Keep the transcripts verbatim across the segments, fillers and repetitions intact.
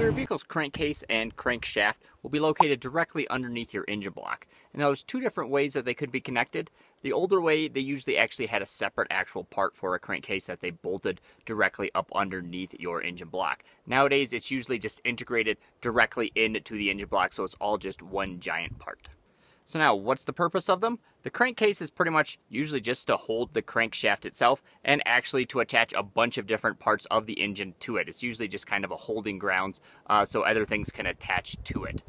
So your vehicle's crankcase and crankshaft will be located directly underneath your engine block. And now there's two different ways that they could be connected. The older way, they usually actually had a separate actual part for a crankcase that they bolted directly up underneath your engine block. Nowadays, it's usually just integrated directly into the engine block, so it's all just one giant part. So now, what's the purpose of them? The crankcase is pretty much usually just to hold the crankshaft itself and actually to attach a bunch of different parts of the engine to it. It's usually just kind of a holding grounds uh, so other things can attach to it.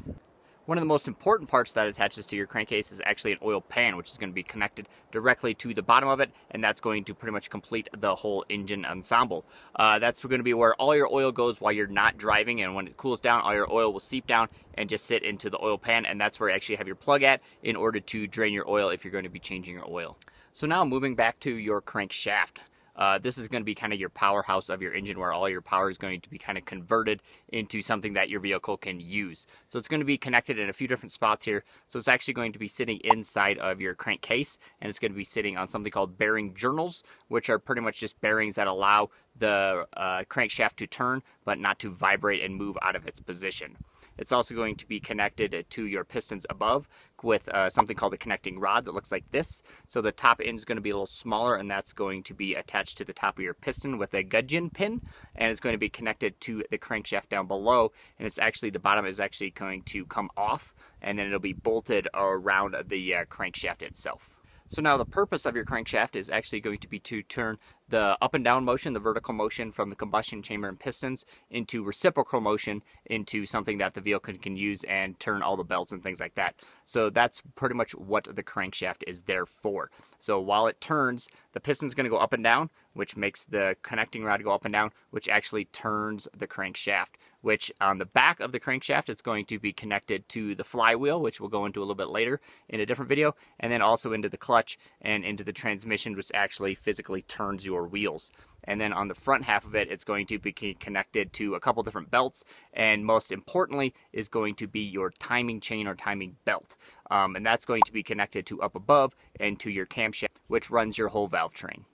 One of the most important parts that attaches to your crankcase is actually an oil pan, which is going to be connected directly to the bottom of it, and that's going to pretty much complete the whole engine ensemble. Uh, that's going to be where all your oil goes while you're not driving, and when it cools down, all your oil will seep down and just sit into the oil pan, and that's where you actually have your plug at in order to drain your oil if you're going to be changing your oil. So now moving back to your crankshaft. Uh, this is going to be kind of your powerhouse of your engine, where all your power is going to be kind of converted into something that your vehicle can use. So it's going to be connected in a few different spots here. So it's actually going to be sitting inside of your crankcase, and it's going to be sitting on something called bearing journals, which are pretty much just bearings that allow the uh, crankshaft to turn but not to vibrate and move out of its position. It's also going to be connected to your pistons above with uh, something called the connecting rod that looks like this. So the top end is going to be a little smaller, and that's going to be attached to the top of your piston with a gudgeon pin, and it's going to be connected to the crankshaft down below, and it's actually, the bottom is actually going to come off, and then it'll be bolted around the uh, crankshaft itself. So now the purpose of your crankshaft is actually going to be to turn the up and down motion, the vertical motion from the combustion chamber and pistons, into reciprocal motion, into something that the vehicle can use and turn all the belts and things like that. So that's pretty much what the crankshaft is there for. So while it turns, the piston's going to go up and down, which makes the connecting rod go up and down, which actually turns the crankshaft, which on the back of the crankshaft, it's going to be connected to the flywheel, which we'll go into a little bit later in a different video, and then also into the clutch and into the transmission, which actually physically turns your wheels. And then on the front half of it, it's going to be connected to a couple different belts, and most importantly is going to be your timing chain or timing belt, um, and that's going to be connected to up above and to your camshaft, which runs your whole valve train.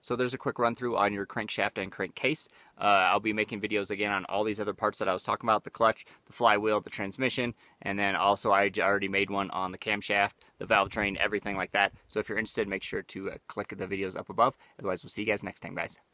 So there's a quick run through on your crankshaft and crankcase. Uh, I'll be making videos again on all these other parts that I was talking about, the clutch, the flywheel, the transmission, and then also I already made one on the camshaft, the valve train, everything like that. So if you're interested, make sure to click the videos up above. Otherwise, we'll see you guys next time, guys.